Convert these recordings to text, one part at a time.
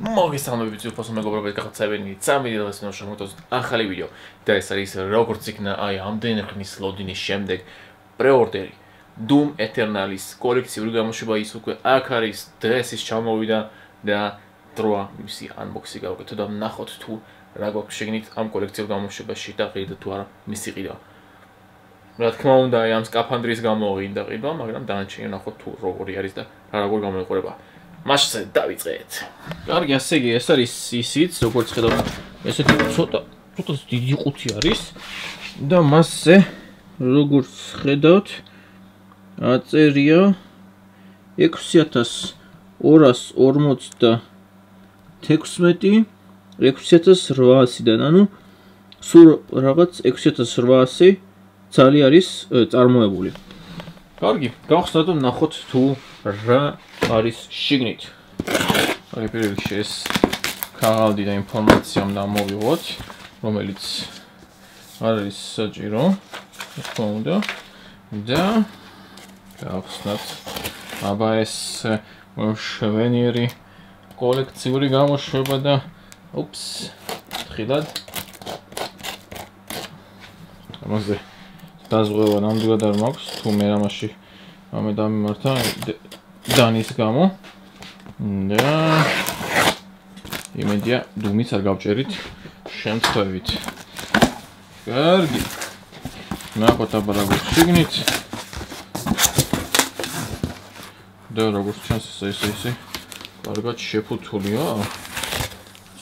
Mogę stanąć w YouTube po samego robić kartę, nie sami nie dosyć naszych motoców, a chali video. Teraz jest rekordzik na AI, am dynek nie slodiny siemdek, preordery. Doom Eternalis, kolekcji ulga musiba i suku, a kari stres jest czamowida, da troa misi unboxinga, bo to dam nachod tu, ragok przygnit, am kolekcji ulga musiba sita, kiedy tuar misi rida. Radkmam da jam skapandris gamorin, da rida, magram da nie nachod tu, rogori arista, ragok gamorin choreba. Maș se David Red. Argia segi, este aris sisit, se ocolți că este tot didicuții aris. Da, mase, ruguri schedat, atzeria, ecusiatas, oras, ormoțta, texmeti, ecusiatas, rvasi, da, nu, sur ragat, ecusiatas, rvasi, țali aris, armoebuli. Argi, ca statul nahot tu ra aris shignit. Argi periodic shes kagavdi da informatsiam da moviot, romelits aris sajiro, fonda da ca stat abais moshveniri kolektsiuri gamosheba da ups, khilad. Moze დაზღვევა ნამდვილად არ მაქვს თუ მე რამაში ამე დამიმართა დანის გამო და იმედია დუმიც არ გავჭერით შემთხვევით. კარგი. ნახოთ აბა როგორ შიგნით და როგორ ჩანს ესე კარგად შეფუთულია.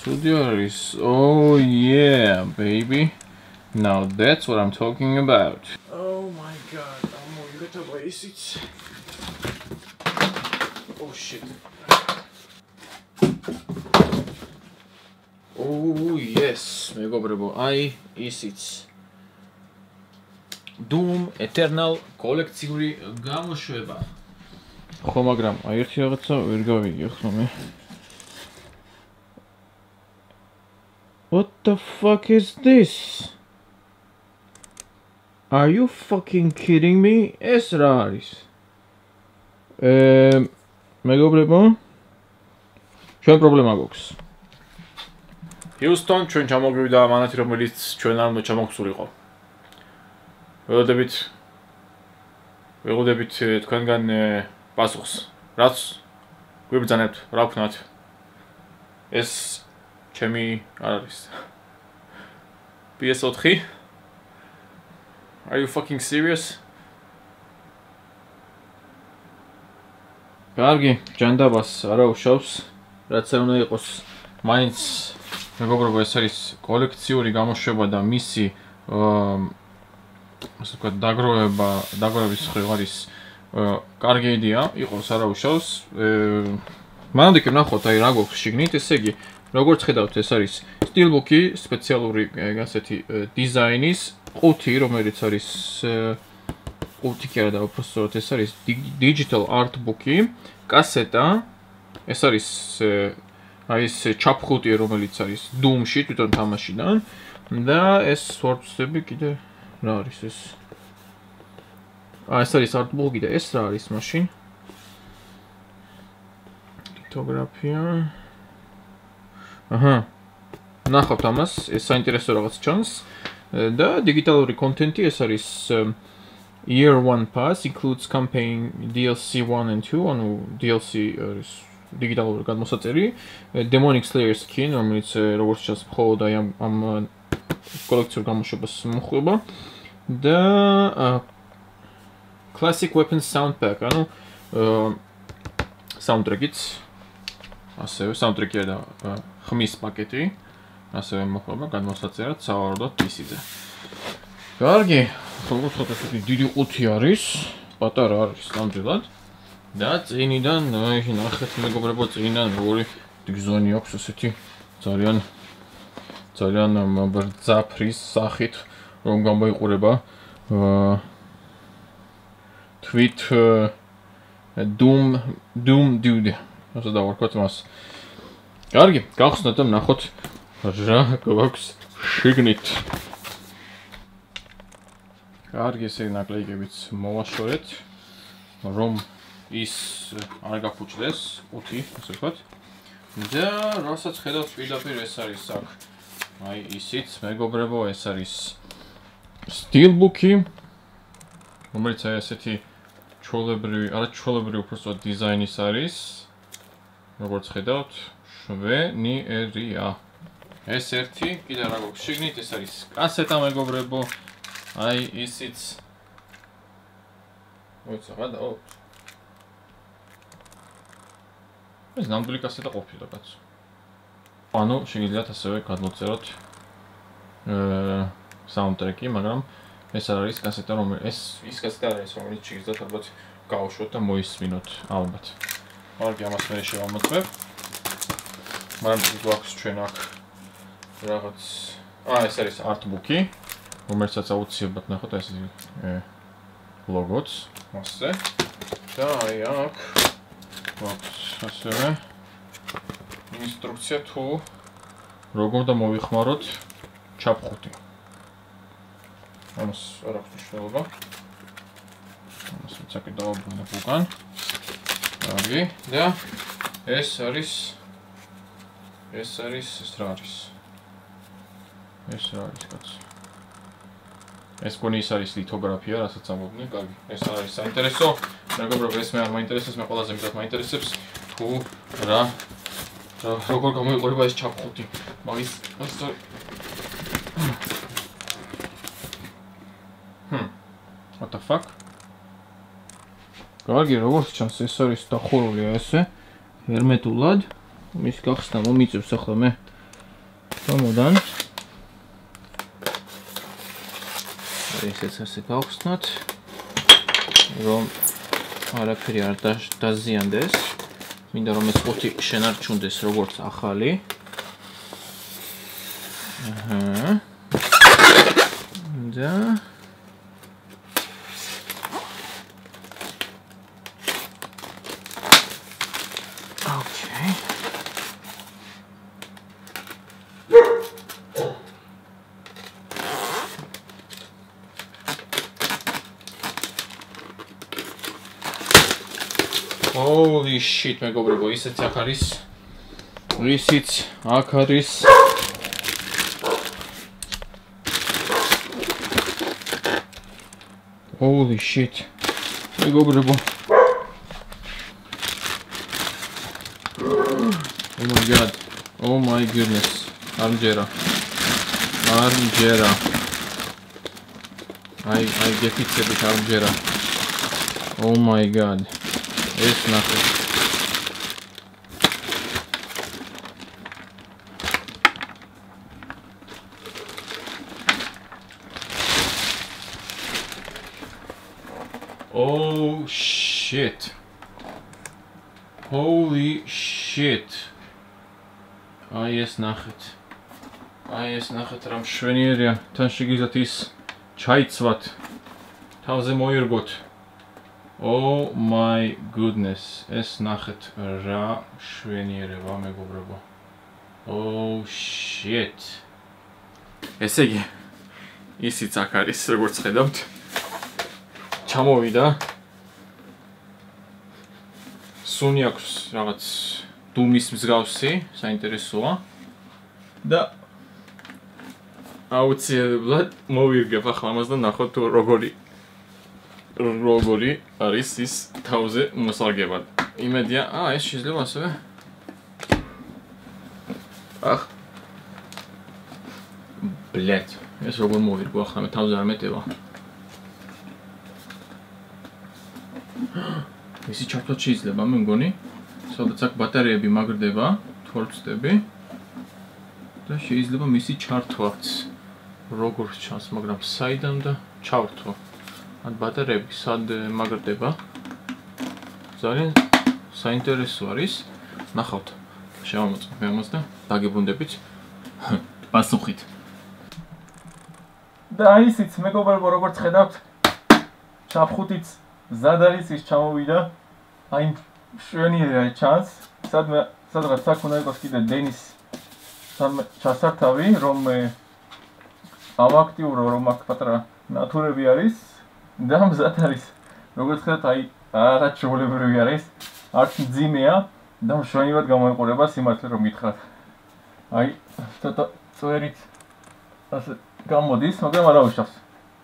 ცუდი არის. Oh yeah baby. Now that's what I'm talking about. Oh my god, I'm going to get away with it. Oh shit. Oh yes, my god, I is it. Doom Eternal kolektsiyuri gamoshveba. Homogram, ayrti ragatsa ver gavigikh nome. What the fuck is this? Are you fucking kidding me? Es raris. Megobrebo. Çön problema goks. Houston çön çamoqvida amanati romelits çön ar moçamoqsuliqo. Vegodebit tkangan pasuqs. Rats gwibzanebd, ra vknat. Es çemi ar aris. PS4 Are you fucking serious? Კარგი, ჯანდაბას არა უშავს, რაც უნდა იყოს. მაინც მეგობრებო, ეს არის კოლექციური გამოშვება და მისი ასე ვთქვათ, დაგროვება, დაგროვების ხრივ არის კარგი იდეა, იყოს არა უშავს. მანამდე კი ნახოთ, აი რა გვაქვს შიგნით, ესე იგი, როგორც ხედავთ, ეს არის სტილბუქი, სპეციალური ასეთი დიზაინის ყუთი, რომელიც არის ყუთი კი არა, უბრალოდ ეს არის digital art book-ი, კასეტა, ეს არის აი ეს ჩაფხუტი, რომელიც არის Doom-ში, თვითონ თამაშიდან და ეს სვორცები კიდე რა არის ეს? ეს არის art book-ი და ეს რა არის მაშინ? ლითოგრაფია. Aha. Nahot amas, es saintereso ragats chans. Da digitaluri contenti es aris year 1 pass includes campaign DLC 1 and 2 on DLC digitaluri gadmosatseri, Demonic Slayer skin, რომელიც როგორც ჩანს მხოლოდ აი ამ კოლექციურ გამოშვებას მოხდება და classic weapons soundtrack, ანუ soundtrack-იც ასევე soundtrack-ია და ხმის პაკეტი ასევე მოხდება გადმოსაწერად სავარაუდოდ PC-ზე. Კარგი, როგორც ხოთები დიდი ყუთი არის, პატარა არის ნამდვილად და წინიდან აი ნახეთ მეგობრებო, წინიდან როგორი დიგზონი აქვს ესეთი ძალიან ბრძაფრის სახით რომ გამოიყურება tweet doom dude. Asta da, oricât mas. Argi, ca să ne dăm năhot, așa că vox șignit. Argi se naklei că bici moașoret, rom is arga pucdes, uti, așa că. და რასაც ხედავთ პირდაპირ ეს არის აქ. Ai isits, მეგობრებო, ეს არის სტილბუქი. რომელიც აი ასეთი ჩოლებრივი, არა ჩოლებრივი, უბრალოდ დიზაინის არის. Როგორც ხედავთ, შვენიერია. ეს ერთი, კიდე რა გვაქვს შიგნით, ეს არის კასეტა, მეგობრებო. Ai isits. Მოიცა რა და ეს ნამდვილი კასეტა ყოფილა, კაცო. Anu, შეგიძლიათ ასევე გადმოწეროთ საუნდტრეკი, მაგრამ ეს არის კასეტა, ეს კასეტა არის, რომელიც შეგიძლიათ ალბათ გაუშვოთ და მოისმინოთ, ალბათ. Კარგი, ამას მე შევამოწმებ. მაგრამ გვაქვს ჩვენ აქ რაღაც, ეს არის არტბუქი, რომელსაც აუცილებლად ნახოთ ეს ლოგოც, მასზე. და აი აქ Așa, instrucția tu, rogom da movi xmarot, chapxuti. Amas ara xti shelba. Amas tsaki daobunda pukan. Agi, da. Es aris kats. Es koni aris litografia, rasac amobni, gagi. Es aris saintereso. Măgăbrăv, este mai interesant, mai poate să-mi dau mai interesant cu ra. Rogor că mă vorba este chaphuti. Magis, asta. What the fuck? Gagi, rogor, șanse să este tahorul este. Hermetulad. Mis caxta, momițev să xlame. Tomodan. Este să se caxnat. Rom არაფერი არ დაზიანდეს. Მინდა რომ ეს ხუთი შენარჩუნდეს როგორც ახალი. აჰა. და ოკეი. Holy shit, მეგობრებო, ისეც აქ არის. Ისიც აქ არის. Holy shit. მეგობრებო. Oh my god. Oh my goodness. Armjera. I get it a bit armjera. Oh my god. It's nothing. Oh shit. Holy shit. Ai es nachet ram shvenierya, tan shigizat is chaitsvat. Tavze moirgot. Oh my goodness, es nachet ra shveniereva megobrebo. Oh shit. ესე იგი, ისიც აქ არის, როგორც ხედავთ. ჩამოვიდა. სუნი აქვს რაღაც დუმის მსგავსი, საინტერესოა. და აუცილებლად მოვირგებ ახლა მას და ნახოთ თუ როგორი არის ის თავზე მოსარგებად. Იმედია, ეს შეიძლება ასევე. Ах. Блять, ეს როგორ მოვირგო ახლა მე თავზე არ მეტევა. Მისი ჩართვაც შეიძლება, მე მგონი, სადაც აქ ბატარეები მაგრდება, თუ არ ვწდები და შეიძლება მისი ჩართვაც როგორ ჩანს, მაგრამ საიდან და ჩავრთო. At batarebe sad magrteba. Ძალიან საინტერესო არის. ნახავთ. შევამოწმებ ამას და დაგებუნდებით პასუხით. და ისიც მეგობრებო, როგორც ხედავთ, ჩაფხუტიც მზად არის, ის ჩამოვიდა. აი შვენიერია ჩანს. სადღაც აქ უნდა იყოს კიდე დენის ჩასართავი, რომ ავაქტიურო, რომ აქ პატარა ნათურები არის. Da, am zis, Aris. Rogăt că ai arătat ce voleam vrei, Aris. Arți zimea, და მშვენივრად გამოიყურება სიმართლე რომ გითხრათ. Ai, ცოტა წვერით ასე გამოდის, მაგრამ არ აუშავს.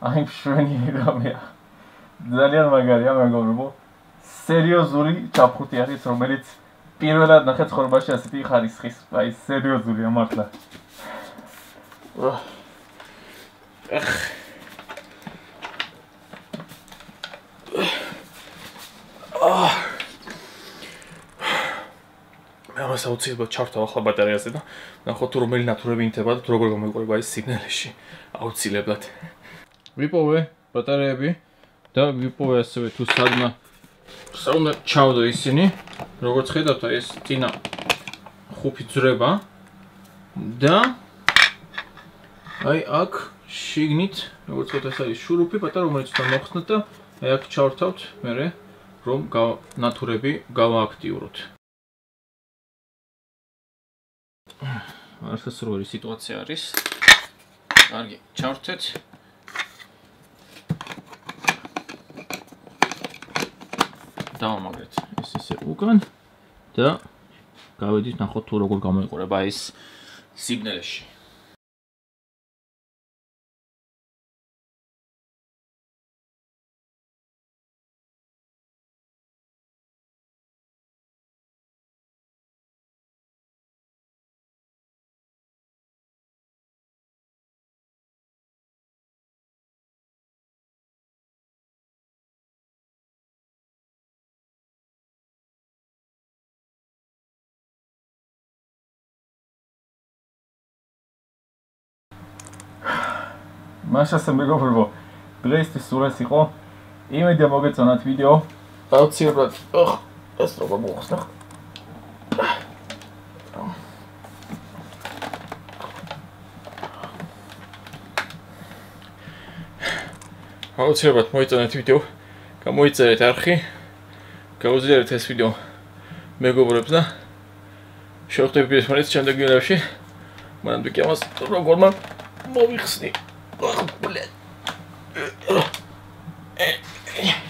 Აი მშვენივრია. ძალიან მაგარია მეგობრებო. სერიოზული ჩაფხუტი არის, რომელიც პირველად ნახე ცხოვრებაში ასეთი ხარისხის. Აი სერიოზულია მართლა. Să uciți bă charta la bateria asta, da? Dar cu turmeli naturale intebat, turmeli cum e vorba, signale și auții le blat. Vipove, bateria bi, da, vipove să vei tu sadna, să una ceau de isini, rogoți că data este tina, hupițureba, da, ai ac, șignit, rogoți că data este șurupi, bateria omul este noxnată, ai ac chartaut, mere, rom ca naturale bi, gava activurut. Asta este o situație a ris. Argi, chartet. Da, magret. Este se ucan. Da. Ca vedeți, n-a fost turogul ca mai coreba. Este signaleși. Așa se merge vorba. Plăiește sura sico. Imediat mă gătesc un alt video. Auți-l brat. Oh, asta e o băuță. Auți-l brat, mă uit un alt video. Că mă uit arhi. Arhii. Că auzi de acest video. Merg vorba, da? Și oricum trebuie să mă lăsesc ce am de gândit la ușii. Mă am duc eu, mă mă Oh, bleh.